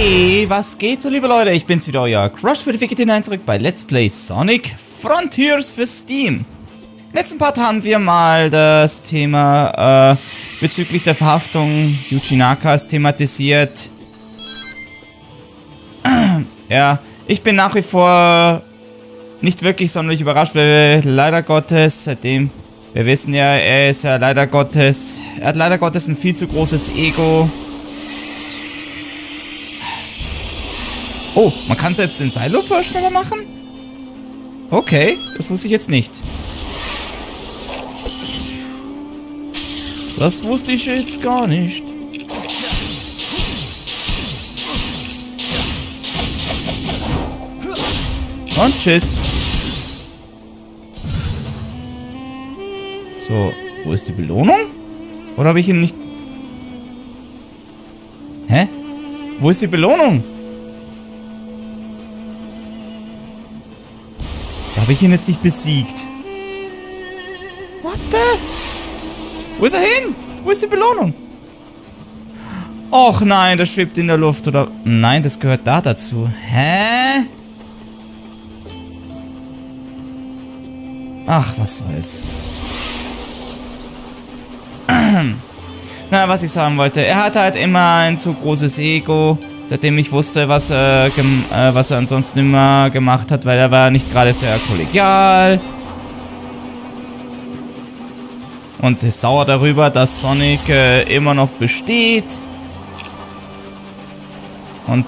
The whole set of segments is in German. Hey, was geht so, liebe Leute? Ich bin's wieder, euer Crush für die Ficketine zurück bei Let's Play Sonic Frontiers für Steam. Im letzten Part haben wir mal das Thema bezüglich der Verhaftung Yuji Nakas thematisiert. Ja, ich bin nach wie vor nicht wirklich sonderlich überrascht, weil leider Gottes, seitdem, wir wissen ja, er ist ja leider Gottes, er hat leider Gottes ein viel zu großes Ego. Oh, man kann selbst den Seilloper schneller machen? Okay, das wusste ich jetzt nicht. Das wusste ich jetzt gar nicht. Und tschüss. So, wo ist die Belohnung? Oder habe ich ihn nicht... Hä? Wo ist die Belohnung? Habe ich ihn jetzt nicht besiegt? What the? Wo ist er hin? Wo ist die Belohnung? Och nein, das schwebt in der Luft, oder... Nein, das gehört da dazu. Hä? Ach, was soll's. Na, was ich sagen wollte. Er hat halt immer ein zu großes Ego... Seitdem ich wusste, was er ansonsten immer gemacht hat, weil er war nicht gerade sehr kollegial. Und ist sauer darüber, dass Sonic immer noch besteht. Und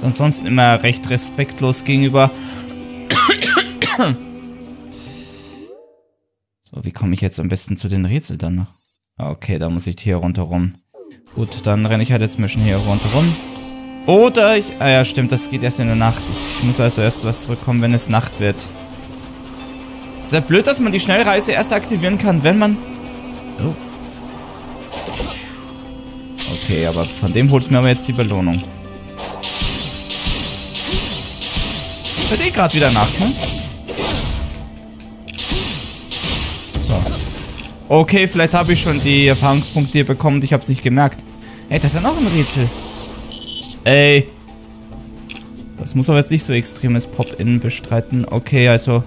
ansonsten immer recht respektlos gegenüber. So, wie komme ich jetzt am besten zu den Rätseln dann noch? Okay, da muss ich hier rundherum. Gut, dann renne ich halt jetzt ein bisschen hier rundherum. Oder ich... Ah ja, stimmt, das geht erst in der Nacht. Ich muss also erst was zurückkommen, wenn es Nacht wird. Ist ja blöd, dass man die Schnellreise erst aktivieren kann, wenn man... Oh. Okay, aber von dem holt mir aber jetzt die Belohnung. Wird eh gerade wieder Nacht, hm? So. Okay, vielleicht habe ich schon die Erfahrungspunkte hier bekommen und ich habe es nicht gemerkt. Ey, das ist ja noch ein Rätsel. Ey. Das muss aber jetzt nicht so extremes Pop-In bestreiten. Okay, also.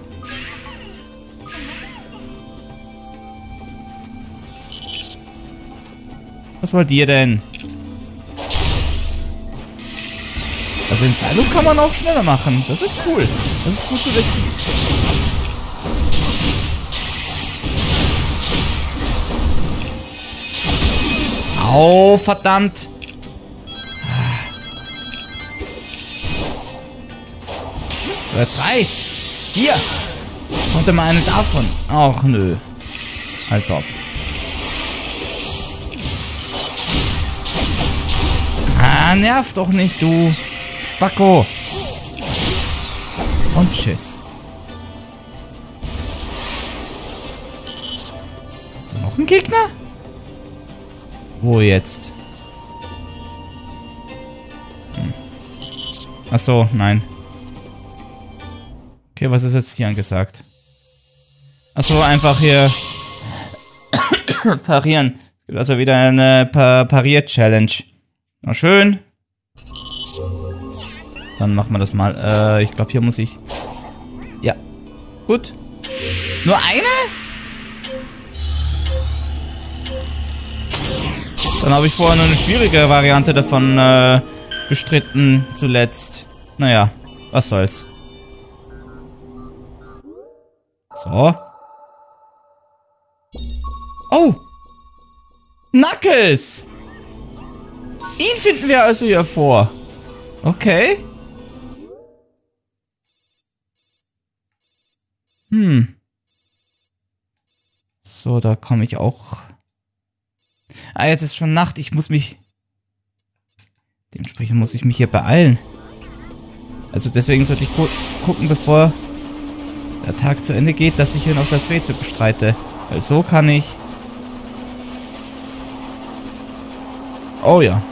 Was wollt ihr denn? Also den Salo kann man auch schneller machen. Das ist cool. Das ist gut zu wissen. Oh, verdammt! So, jetzt reicht's! Hier! Konnte mal eine davon! Ach nö. Als ob. Ah, nerv doch nicht, du Spacko! Und tschüss. Ist da noch ein Gegner? Wo jetzt? Hm. Achso, nein. Okay, was ist jetzt hier angesagt? Achso, einfach hier parieren. Es gibt also wieder eine Parier-Challenge. Na schön. Dann machen wir das mal. Ich glaube, hier muss ich... Ja. Gut. Nur eine? Dann habe ich vorher nur eine schwierige Variante davon bestritten, zuletzt. Naja, was soll's. So. Oh! Knuckles! Ihn finden wir also hier vor. Okay. Hm. So, da komme ich auch... Ah, jetzt ist schon Nacht. Ich muss mich... Dementsprechend muss ich mich hier beeilen. Also deswegen sollte ich gucken, bevor der Tag zu Ende geht, dass ich hier noch das Rätsel bestreite. Weil so kann ich... Oh ja.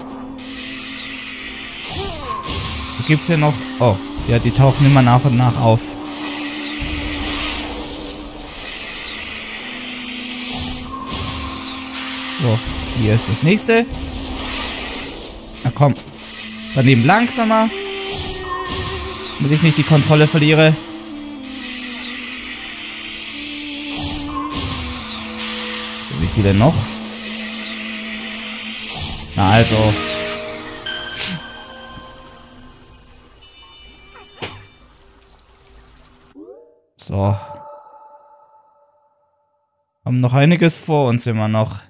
Gibt's hier noch... Oh, ja, die tauchen immer nach und nach auf. So, hier ist das nächste. komm. Daneben langsamer. Damit ich nicht die Kontrolle verliere. So, wie viele noch? Na also. So. Haben noch einiges vor uns immer noch.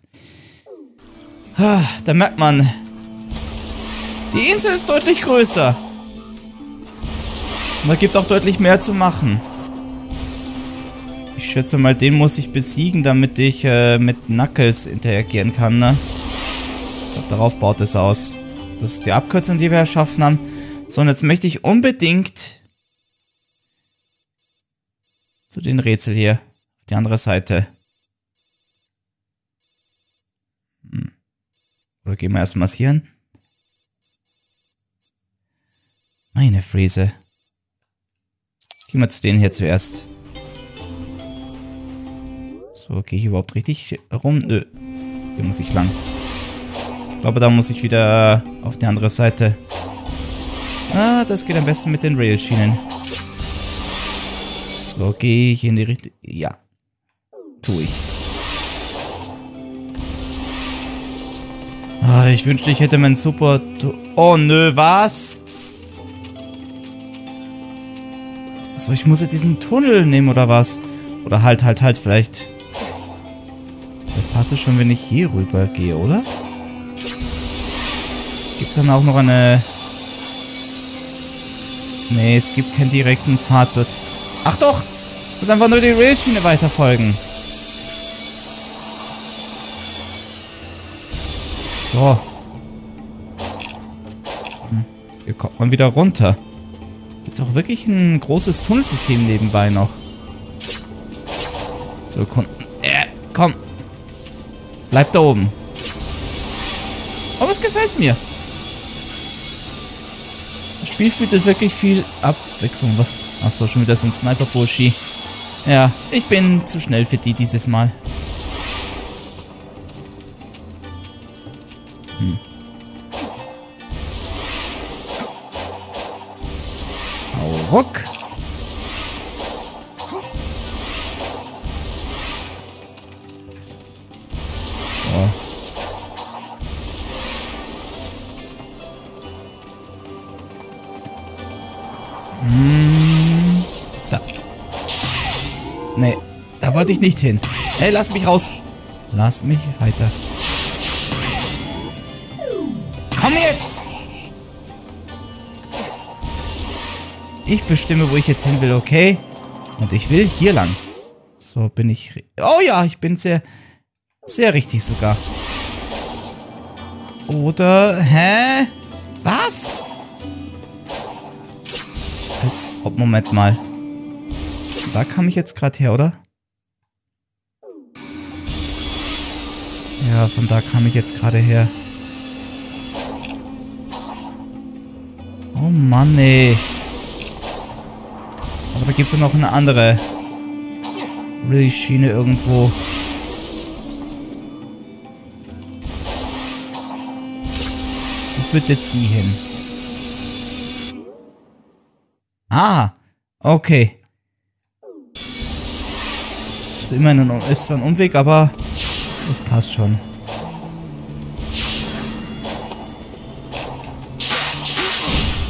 Da merkt man, die Insel ist deutlich größer. Und da gibt es auch deutlich mehr zu machen. Ich schätze mal, den muss ich besiegen, damit ich mit Knuckles interagieren kann, ne? Ich glaube, darauf baut es aus. Das ist die Abkürzung, die wir erschaffen haben. So, und jetzt möchte ich unbedingt zu den Rätsel hier. Auf die andere Seite. Oder gehen wir erst massieren? Meine Fräse. Gehen wir zu denen hier zuerst. So, gehe ich überhaupt richtig rum? Nö. Hier muss ich lang. Ich glaube, da muss ich wieder auf die andere Seite. Ah, das geht am besten mit den Railschienen. So, gehe ich in die Richtung. Ja. Tue ich. Oh, ich wünschte, ich hätte meinen Super... Oh, nö, was? Achso, ich muss ja diesen Tunnel nehmen, oder was? Oder halt, vielleicht... Vielleicht passt es schon, wenn ich hier rüber gehe, oder? Gibt es dann auch noch eine... Nee, es gibt keinen direkten Pfad dort. Ach doch! Ich muss einfach nur die Railschiene weiterfolgen. So. Hier kommt man wieder runter. Gibt es auch wirklich ein großes Tunnelsystem nebenbei noch? So, komm. Bleib da oben. Oh, das gefällt mir. Das Spiel bietet wirklich viel Abwechslung. Was? Achso, schon wieder so ein Sniper-Burschi. Ja, ich bin zu schnell für die dieses Mal. Ruck. Oh. Da. Nee, da wollte ich nicht hin. Hey, lass mich raus. Lass mich weiter. Komm jetzt! Ich bestimme, wo ich jetzt hin will, okay? Und ich will hier lang. So, bin ich... Oh ja, ich bin sehr... Sehr richtig sogar. Oder... Hä? Was? Als ob... Moment mal. Da kam ich jetzt gerade her, oder? Ja, von da kam ich jetzt gerade her. Oh Mann, ey. Aber da gibt es ja noch eine andere Railschiene irgendwo. Wo führt jetzt die hin? Ah, okay. Ist immer ein Umweg, aber es passt schon.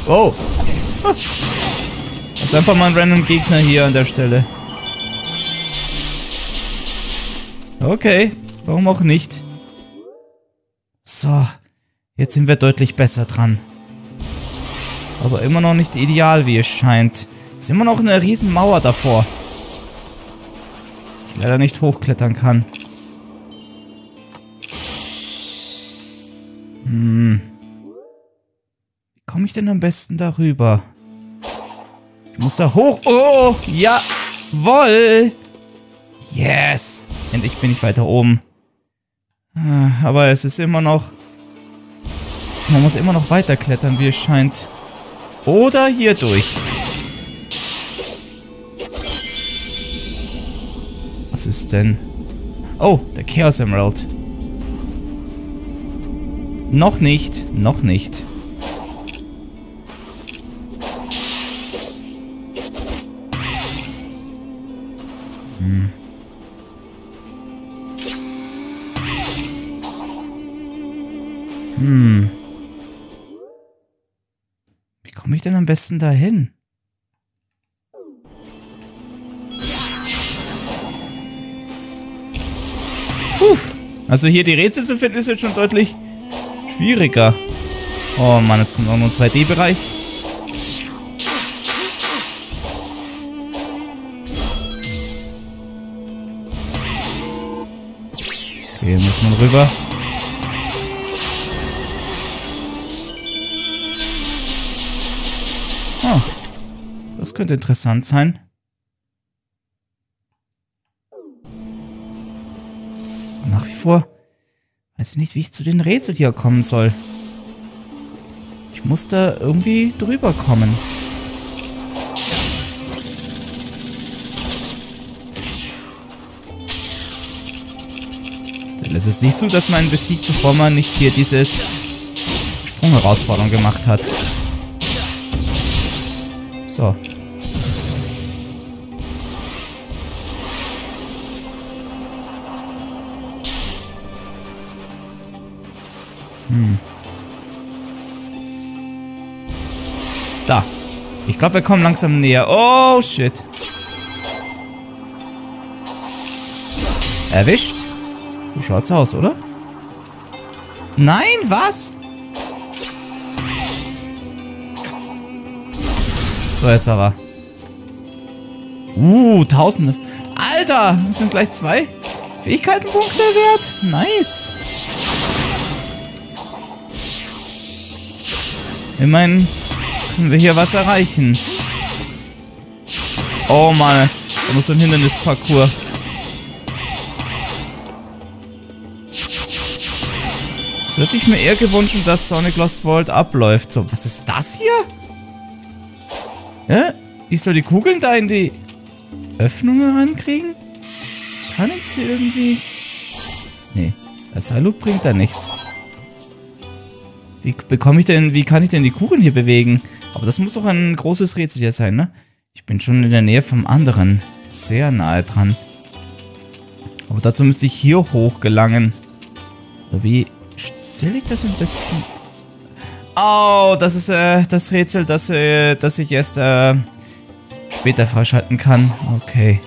Oh! Das ist einfach mal ein random Gegner hier an der Stelle. Okay, warum auch nicht? So, jetzt sind wir deutlich besser dran. Aber immer noch nicht ideal, wie es scheint. Ist immer noch eine riesen Mauer davor. Ich leider nicht hochklettern kann. Wie komme ich denn am besten darüber? Ich muss da hoch. Oh, jawoll. Yes. Endlich bin ich weiter oben. Aber es ist immer noch... Man muss immer noch weiter klettern, wie es scheint. Oder hier durch. Was ist denn? Oh, der Chaos Emerald. Noch nicht, noch nicht. Hm. Hm. Wie komme ich denn am besten dahin? Puh. Also hier die Rätsel zu finden ist jetzt schon deutlich schwieriger. Oh Mann, jetzt kommt auch nur ein 2D-Bereich. Okay, hier muss man rüber. Oh, das könnte interessant sein. Nach wie vor weiß ich nicht, wie ich zu den Rätseln hier kommen soll. Ich muss da irgendwie drüber kommen. Dann ist es nicht so, dass man besiegt, bevor man nicht hier dieses Sprungherausforderung gemacht hat. So. Hm. Da. Ich glaube, wir kommen langsam näher. Oh, shit. Erwischt. So schaut's aus, oder? Nein, was? So, jetzt aber. Tausende. Alter, das sind gleich 2 Fähigkeitenpunkte wert. Nice. Immerhin können wir hier was erreichen. Oh Mann, da muss so ein Hindernisparcours. Das hätte ich mir eher gewünscht, dass Sonic Lost World abläuft. So, was ist das hier? Hä? Ich soll die Kugeln da in die Öffnungen rankriegen? Kann ich sie irgendwie? Nee, das High-Loop bringt da nichts. Wie kann ich denn die Kugeln hier bewegen? Aber das muss doch ein großes Rätsel hier sein, ne? Ich bin schon in der Nähe vom anderen. Sehr nahe dran. Aber dazu müsste ich hier hoch gelangen. Wie stelle ich das am besten? Oh, das ist das Rätsel, das ich erst später freischalten kann. Okay.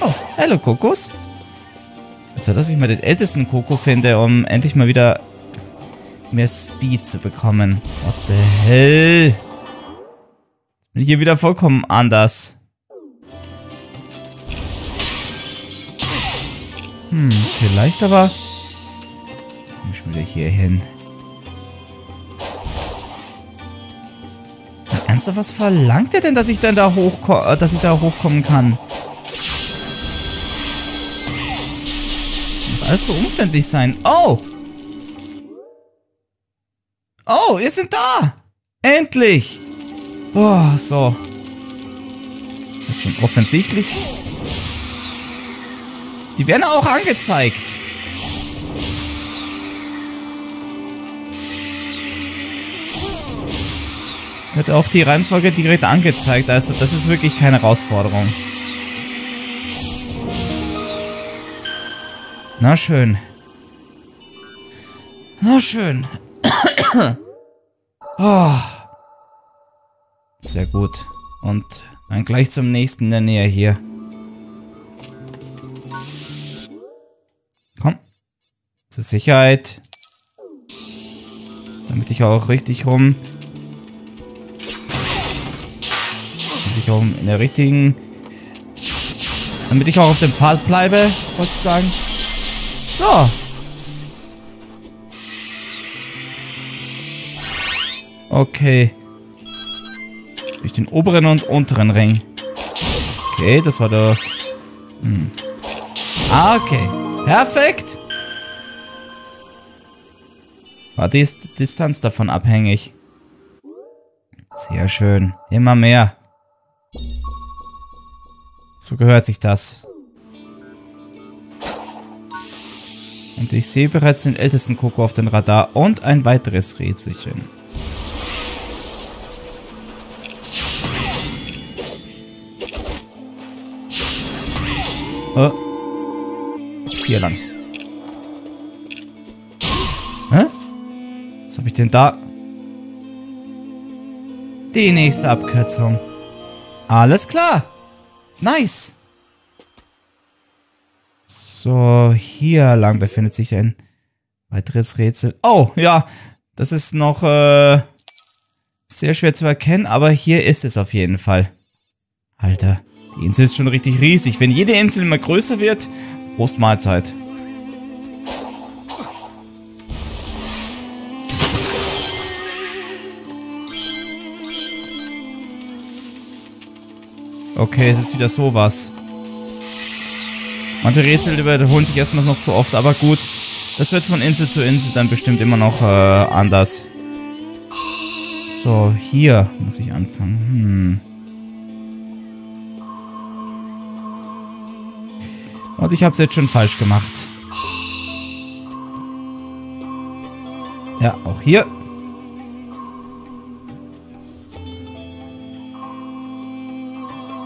Oh, hallo Kokos. Also, dass ich mal den ältesten Koko finde, um endlich mal wieder mehr Speed zu bekommen. What the hell? Jetzt bin ich hier wieder vollkommen anders. Hm, vielleicht aber. Da komme ich schon wieder hier hin. Na, ernsthaft, was verlangt er denn, dass ich dann da hochkommen kann? Muss alles so umständlich sein. Oh! Oh, wir sind da! Endlich! Oh, so. Das ist schon offensichtlich. Die werden auch angezeigt. Wird auch die Reihenfolge direkt angezeigt. Also, das ist wirklich keine Herausforderung. Na schön. Na schön. Oh. Sehr gut. Und dann gleich zum nächsten in der Nähe hier. Komm. Zur Sicherheit. Damit ich auch richtig rum... Damit ich auch auf dem Pfad bleibe, wollte ich sagen. So. Okay. Durch den oberen und unteren Ring. Okay, das war der... Hm. Ah, okay. Perfekt. War die Distanz davon abhängig. Sehr schön. Immer mehr. So gehört sich das. Und ich sehe bereits den ältesten Koko auf dem Radar und ein weiteres Rätselchen. Oh. Hier lang. Hä? Was habe ich denn da? Die nächste Abkürzung. Alles klar. Nice. So, hier lang befindet sich ein weiteres Rätsel. Oh, ja. Das ist noch sehr schwer zu erkennen, aber hier ist es auf jeden Fall. Alter, die Insel ist schon richtig riesig. Wenn jede Insel immer größer wird, Prost Mahlzeit. Okay, es ist wieder sowas. Manche Rätsel wiederholen sich erstmal noch zu oft, aber gut. Das wird von Insel zu Insel dann bestimmt immer noch anders. So, hier muss ich anfangen. Und ich habe es jetzt schon falsch gemacht. Ja, auch hier.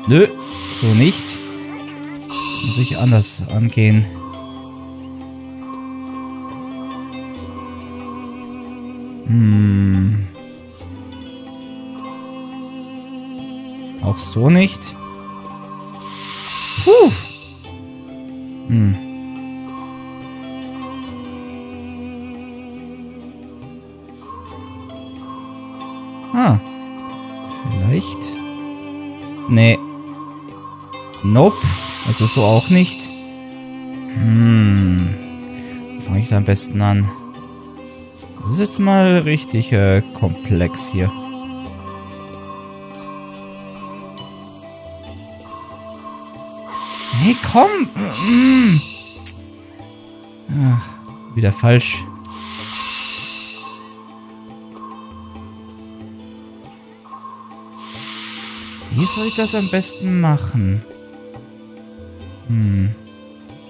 Nö, so nicht. Das muss ich anders angehen. Hm. Auch so nicht. Puh. Hm. Ah. Vielleicht. Nee. Nope. Also so auch nicht. Hm. Fange ich da am besten an? Das ist jetzt mal richtig komplex hier. Hey, komm! Ach, wieder falsch. Wie soll ich das am besten machen? Hm.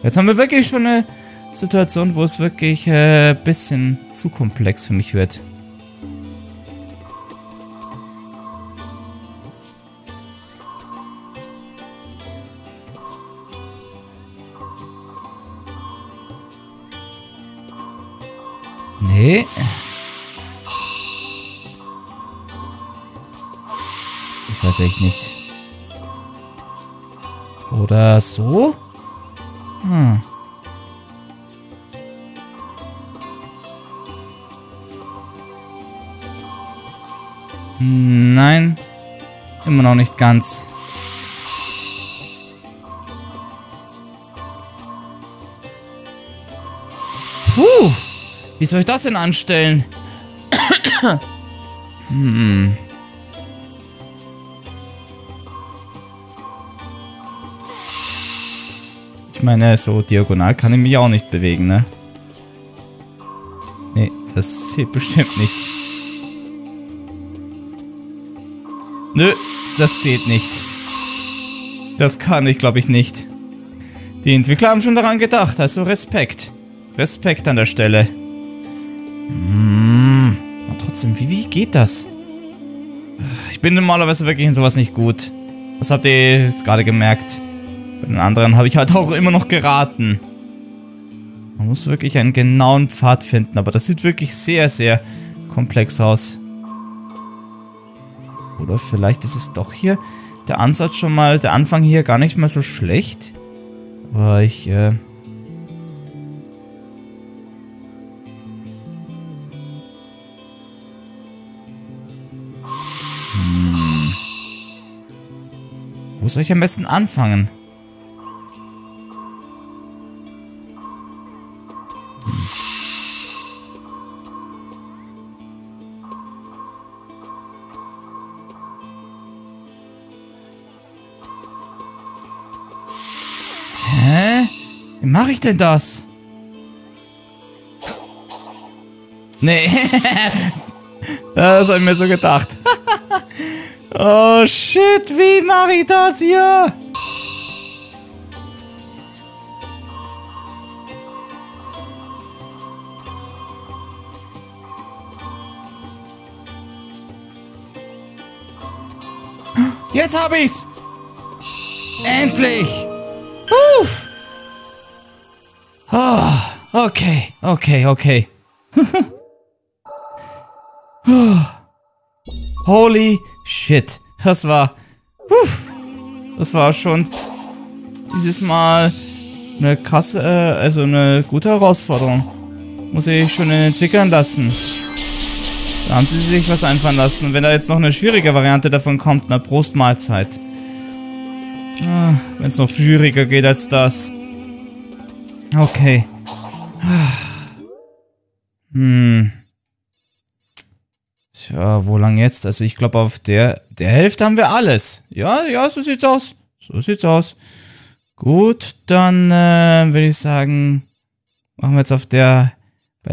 Jetzt haben wir wirklich schon eine Situation, wo es wirklich ein bisschen zu komplex für mich wird. Nee. Ich weiß echt nicht. Oder so? Hm. Nein, immer noch nicht ganz. Puh, wie soll ich das denn anstellen? Hm. Ich meine, so diagonal kann ich mich auch nicht bewegen, ne? Nee, das zählt bestimmt nicht. Nö, das zählt nicht. Das kann ich, glaube ich, nicht. Die Entwickler haben schon daran gedacht, also Respekt. Respekt an der Stelle. Hm. Aber trotzdem, wie geht das? Ich bin normalerweise wirklich in sowas nicht gut. Das habt ihr jetzt gerade gemerkt. Bei den anderen habe ich halt auch immer noch geraten. Man muss wirklich einen genauen Pfad finden, aber das sieht wirklich sehr, sehr komplex aus. Oder vielleicht ist es doch hier der Ansatz schon mal, der Anfang hier gar nicht mal so schlecht. Aber ich, Hm. Wo soll ich am besten anfangen? Wie mache ich denn das? Nee. Das habe ich mir so gedacht. Oh shit, wie mache ich das hier? Jetzt hab ich's! Endlich! Uff! Oh, okay. Holy shit. Das war schon dieses Mal eine krasse, also eine gute Herausforderung. Muss ich schon entwickeln lassen. Da haben sie sich was einfallen lassen. Und wenn da jetzt noch eine schwierige Variante davon kommt, eine Brustmahlzeit. Ah, wenn es noch schwieriger geht als das. Okay. Tja, wo lang jetzt? Also ich glaube, auf der Hälfte haben wir alles. Ja, so sieht's aus. Gut, dann würde ich sagen, machen wir jetzt auf bei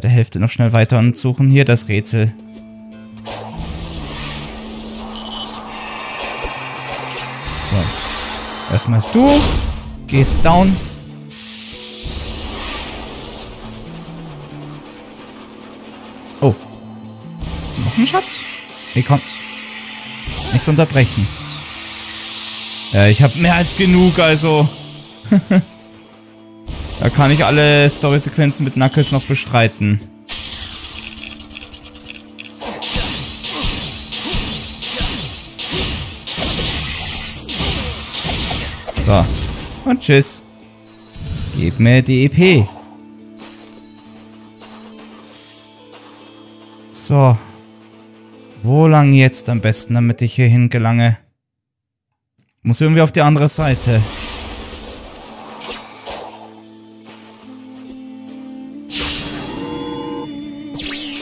der Hälfte noch schnell weiter und suchen hier das Rätsel. So. Erstmal du gehst down. Oh. Noch ein Schatz? Nee, komm. Nicht unterbrechen. Ja, ich habe mehr als genug, also. Da kann ich alle Story-Sequenzen mit Knuckles noch bestreiten. So. Und tschüss. Gib mir die EP. So. Wo lang jetzt am besten, damit ich hier hin gelange? Muss irgendwie auf die andere Seite.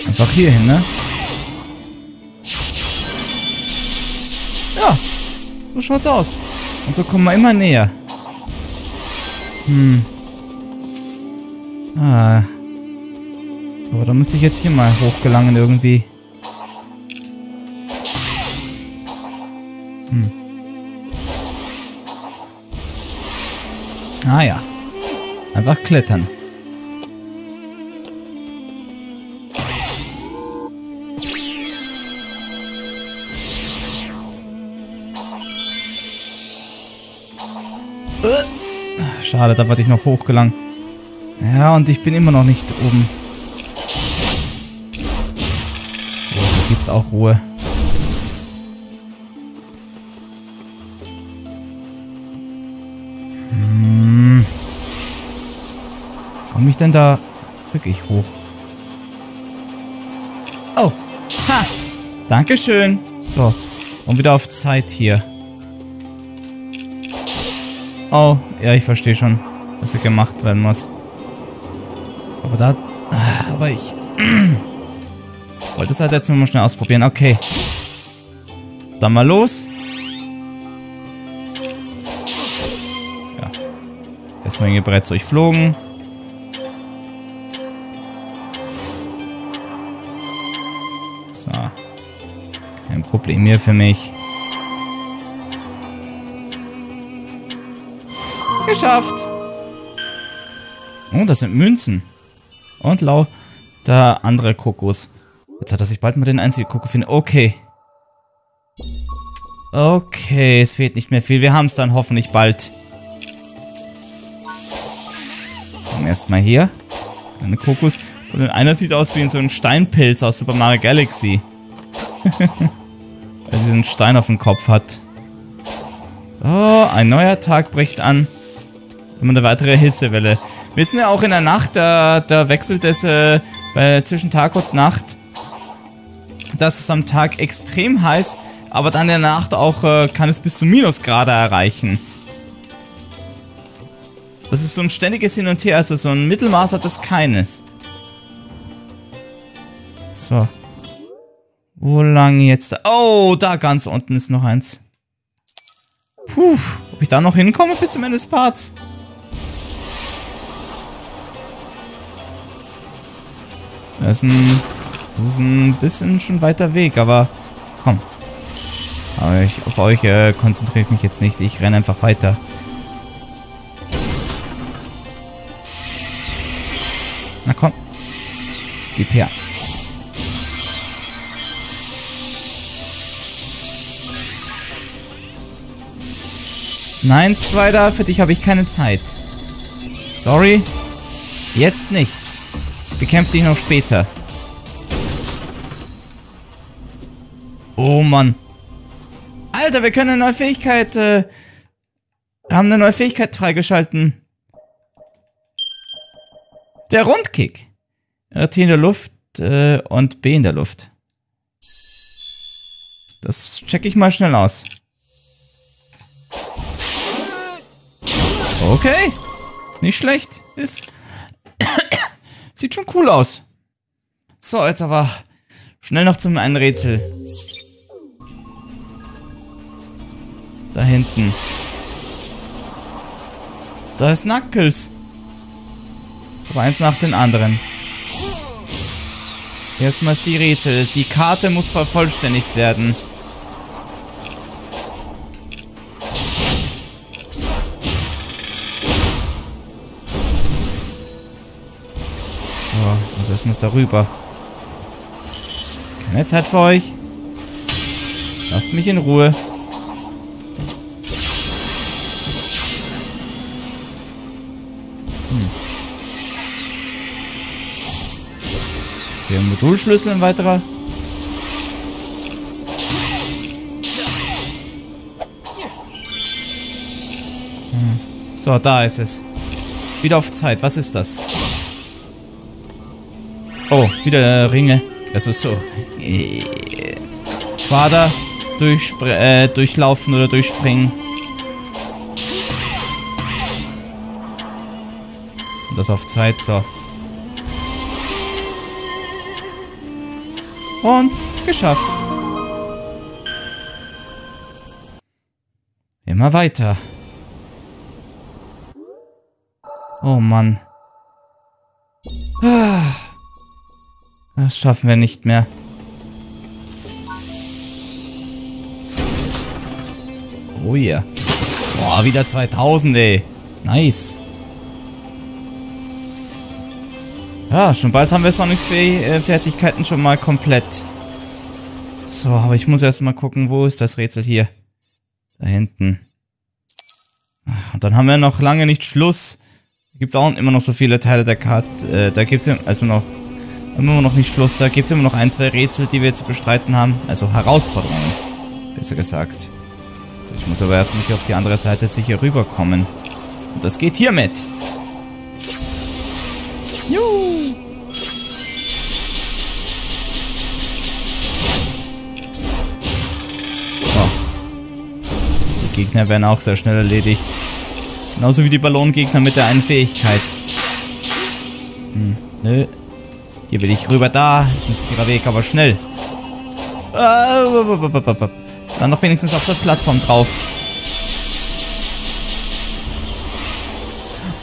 Einfach hier hin, ne? Ja. So schaut's aus. Und so kommen wir immer näher. Aber da müsste ich jetzt hier mal hochgelangen irgendwie. Ah ja. Einfach klettern. Schade, da wollte ich noch hochgelangen. Ja, und ich bin immer noch nicht oben. So, da gibt's auch Ruhe. Komme ich denn da wirklich hoch? Oh! Ha! Dankeschön! So, und wieder auf Zeit hier. Oh, ja, ich verstehe schon, was hier gemacht werden muss. Aber da... Aber ich... wollte es halt jetzt nur mal schnell ausprobieren. Okay. Dann mal los. Ja. Erstmal irgendwie bereits durchflogen. So. Kein Problem mehr für mich. Geschafft! Oh, das sind Münzen. Und lauter andere Kokos. Jetzt hat er sich bald mal den einzigen Koko finden. Okay. Okay, es fehlt nicht mehr viel. Wir haben es dann hoffentlich bald. Komm erstmal hier. Kleine Kokos. Und einer sieht aus wie so ein Steinpilz aus Super Mario Galaxy. Weil sie diesen Stein auf dem Kopf hat. So, ein neuer Tag bricht an. Immer eine weitere Hitzewelle. Wir sind ja auch in der Nacht, da wechselt es zwischen Tag und Nacht. Das ist am Tag extrem heiß, aber dann in der Nacht auch kann es bis zu Minusgrade erreichen. Das ist so ein ständiges Hin und Her, also so ein Mittelmaß hat es keines. So. Wo lang jetzt? Oh, da ganz unten ist noch eins. Puh, ob ich da noch hinkomme bis zum Ende des Parts? Das ist ein bisschen schon weiter Weg, aber komm. Aber ich, auf euch konzentriere ich mich jetzt nicht. Ich renne einfach weiter. Na komm. Gib her. Nein, Strider, für dich habe ich keine Zeit. Sorry. Jetzt nicht. Bekämpf dich noch später. Oh, Mann. Alter, wir können eine neue Fähigkeit, haben eine neue Fähigkeit freigeschalten. Der Rundkick. RT in der Luft, und B in der Luft. Das checke ich mal schnell aus. Okay. Nicht schlecht. Ist. Sieht schon cool aus. So, jetzt aber schnell noch zum einen Rätsel. Da hinten. Da ist Knuckles. Aber eins nach den anderen. Erstmal ist die Rätsel. Die Karte muss vervollständigt werden. So, also erstmal ist da rüber. Keine Zeit für euch. Lasst mich in Ruhe. Der Modulschlüssel, ein weiterer. So, da ist es. Wieder auf Zeit. Was ist das? Oh, wieder Ringe. Also so. Quader. Durchlaufen oder durchspringen. Das auf Zeit, so. Und geschafft. Immer weiter. Oh Mann. Das schaffen wir nicht mehr. Oh yeah. Boah, wieder 2000, ey. Nice. Ja, schon bald haben wir Sonics Fertigkeiten schon mal komplett. So, aber ich muss erst mal gucken, wo ist das Rätsel hier? Da hinten. Und dann haben wir noch lange nicht Schluss. Da gibt es auch immer noch so viele Teile der Karte. Da gibt es also noch immer noch nicht Schluss. Da gibt es immer noch ein, zwei Rätsel, die wir zu bestreiten haben. Also Herausforderungen, besser gesagt. So, ich muss aber erstmal hier auf die andere Seite sicher rüberkommen. Und das geht hiermit. Juhu! Gegner werden auch sehr schnell erledigt. Genauso wie die Ballongegner mit der einen Fähigkeit. Nö. Hier will ich rüber, da ist ein sicherer Weg, aber schnell. Dann noch wenigstens auf der Plattform drauf.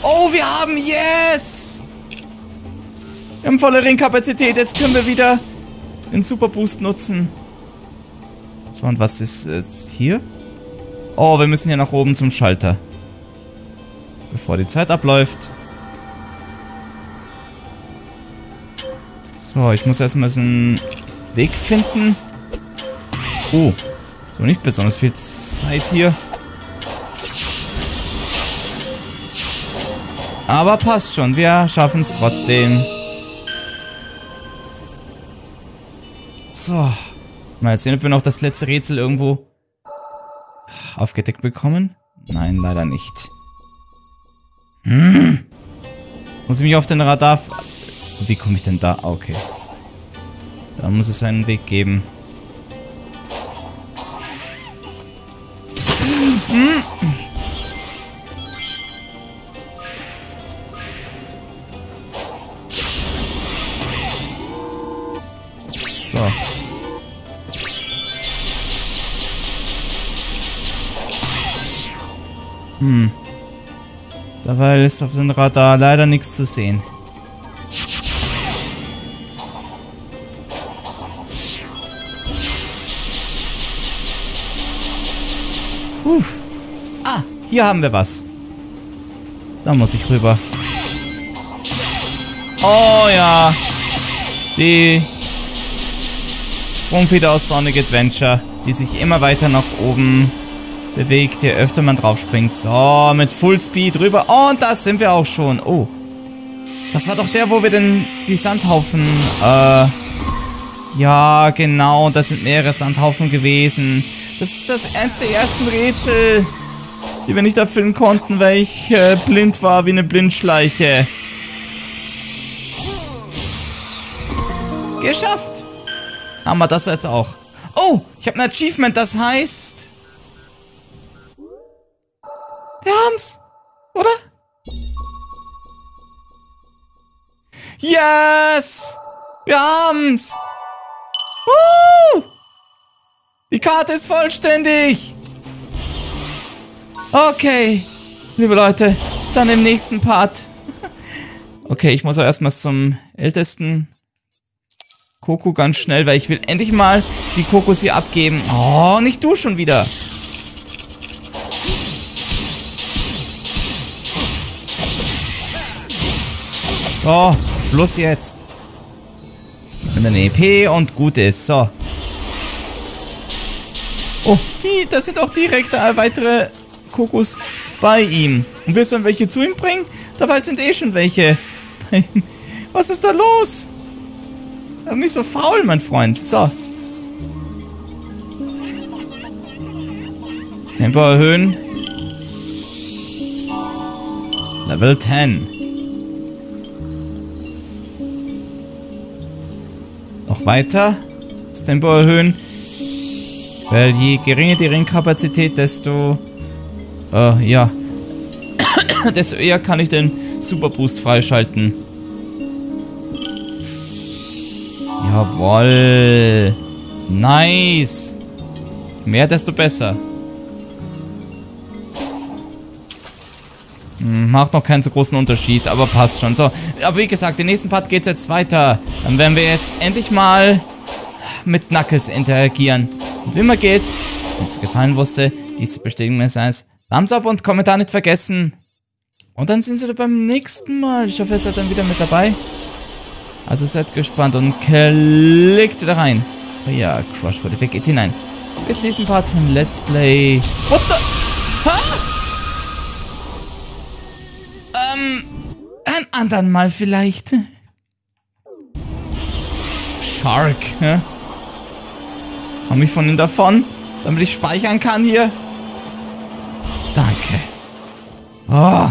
Oh, wir haben, yes! Wir haben volle Ringkapazität, jetzt können wir wieder den Super Boost nutzen. So, und was ist jetzt hier? Oh, wir müssen hier nach oben zum Schalter. Bevor die Zeit abläuft. So, ich muss erstmal einen Weg finden. Oh, so nicht besonders viel Zeit hier. Aber passt schon, wir schaffen es trotzdem. So, mal sehen, ob wir noch das letzte Rätsel irgendwo aufgedeckt bekommen? Nein, leider nicht. Muss ich mich auf den Radar... Wie komme ich denn da? Okay. Da muss es einen Weg geben. So. Dabei ist auf dem Radar leider nichts zu sehen. Uff. Ah, hier haben wir was. Da muss ich rüber. Oh ja. Die Sprungfeder aus Sonic Adventure, die sich immer weiter nach oben bewegt, je öfter man drauf springt. So, mit Fullspeed rüber. Und da sind wir auch schon. Oh. Das war doch der, wo wir denn die Sandhaufen... ja, genau. Das sind mehrere Sandhaufen gewesen. Das ist das eins der ersten Rätsel, die wir nicht erfüllen konnten, weil ich blind war wie eine Blindschleiche. Geschafft! Haben wir das jetzt auch. Oh, ich habe ein Achievement, das heißt... Wir haben's, oder? Yes! Wir haben's! Woo! Die Karte ist vollständig! Okay, liebe Leute, dann im nächsten Part. Okay, ich muss auch erstmal zum ältesten Coco ganz schnell, weil ich will endlich mal die Kokos hier abgeben. Oh, nicht du schon wieder! So, Schluss jetzt. Mit einer EP und gut ist. So. Oh, das sind auch direkt weitere Kokos bei ihm. Und willst du dann welche zu ihm bringen? Dabei sind eh schon welche bei ihm. Was ist da los? Mach mich so faul, mein Freund. So. Tempo erhöhen. Level 10. Noch weiter. Das Tempo erhöhen. Weil je geringer die Ringkapazität, desto... ja. desto eher kann ich den Super Boost freischalten. Jawoll. Nice. Mehr, desto besser. Macht noch keinen so großen Unterschied, aber passt schon. So, aber wie gesagt, den nächsten Part geht's jetzt weiter. Dann werden wir jetzt endlich mal mit Knuckles interagieren. Und wie immer gilt, wenn es gefallen wusste, diese Bestätigung ist eins. Thumbs up und Kommentar nicht vergessen. Und dann sind wir beim nächsten Mal. Ich hoffe, ihr seid dann wieder mit dabei. Also seid gespannt und klickt wieder rein. Oh ja, Crush for the Weg geht hinein. Bis nächsten Part von Let's Play. What the... Ha? Ein andern Mal vielleicht. Shark, hä? Komm ich von ihm davon, damit ich speichern kann hier? Danke. Oh.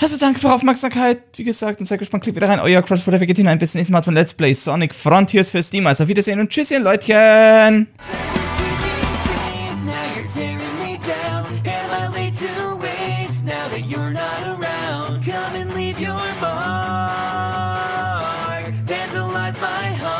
Also danke für eure Aufmerksamkeit. Wie gesagt, und seid gespannt, klickt wieder rein. Euer Crush for the Weg geht hinein. Bis zum nächsten Mal von Let's Play Sonic Frontiers für Steam. Also auf Wiedersehen und Tschüsschen, Leutchen. You're not around, come and leave your mark, vandalize my heart.